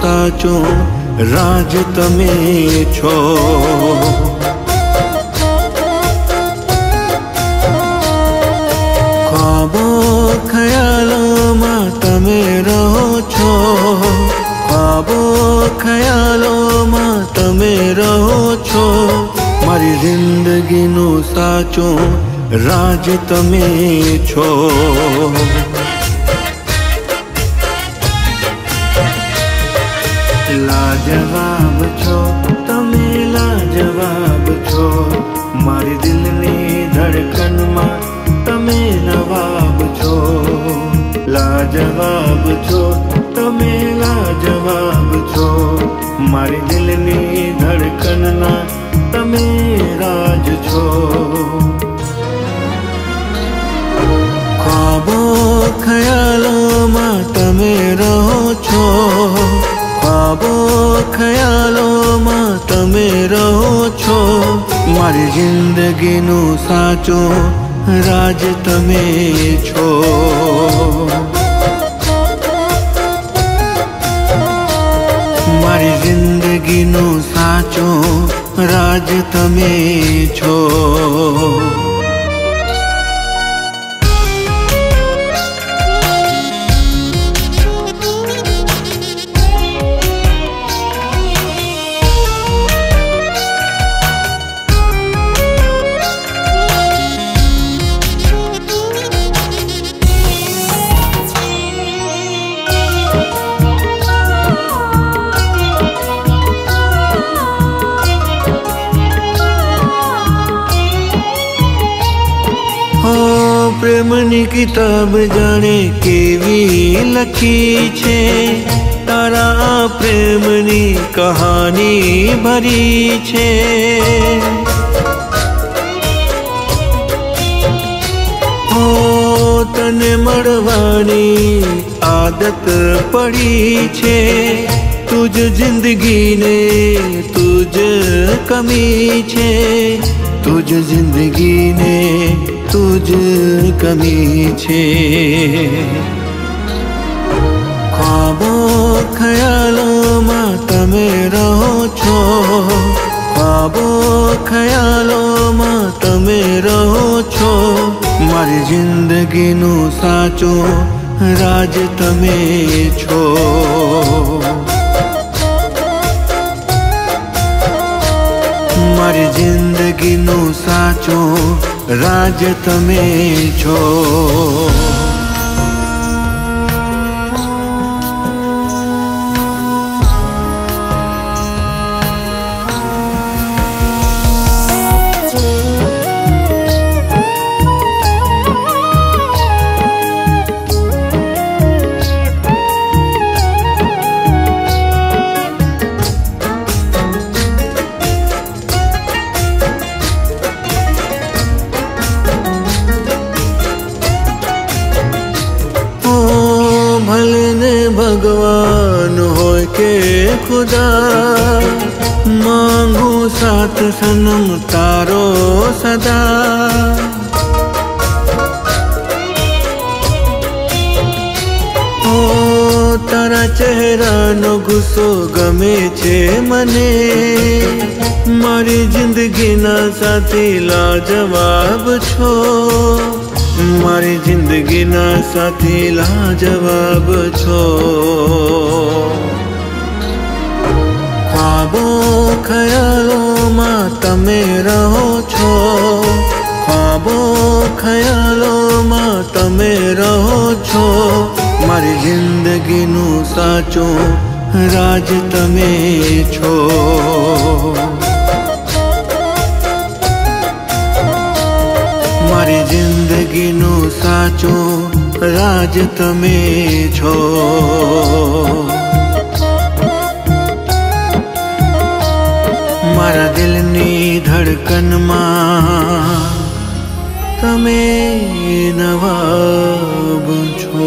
साचो राज तमे छो। ख्वाबो ख्यालोमां तमे रहो छो, ख्वाबो ख्यालोमां तमे रहो छो। मारी जिंदगीनो साचो राज तमे छो। लाजवाब छो तमे, लाजवाब छो। मारी दिल ने धड़कन मां तमे नवाब छो। लाजवाब छो तमे, लाजवाब छो। मारी दिल ने धड़कन ना तमे राज छो। ख्वाबो ख्यालों मां तमे रहो छो, ख्वाबो ख्यालों मां तमे रहो छो। मारी जिंदगी नो साचो राज तमे छो। मारी जिंदगी नो साचो राज तमे छो। प्रेमनी किताब जाने केवी लखी छे, तारा प्रेमनी कहानी भरी छे। ओ तने मळवानी आदत पड़ी छे, तुझ जिंदगी ने तुझ कमी छे। तुझ जिंदगी ने तुझ कमी छे। ख्वाबो ख्यालों मां तमे रहो छो, ख्वाबो ख्यालों मां तमे रहो छो। मारी जिंदगी नो साचो राज तमे छो। मारी जिंदगी नो साचो राज तमे छो। भगवान होय के खुदा मांगू साथ सनम तारो सदा। ओ तारा चेहरा नो गुस्सो गमे छे मने, मारी जिंदगी ना साथी लाजवाब छो। मारी जिंदगी ना साथी लाजवाब छो। ख्वाबो ख्यालों मां तमे रहो छो, ख्वाबो ख्यालों मां तमे रहो छो। मारी जिंदगी नो साचो राज तमे छो। मारी जिंदगी नो साचो राज तमे छो। मारा दिल नी धड़कन मां तमे नवाब छो।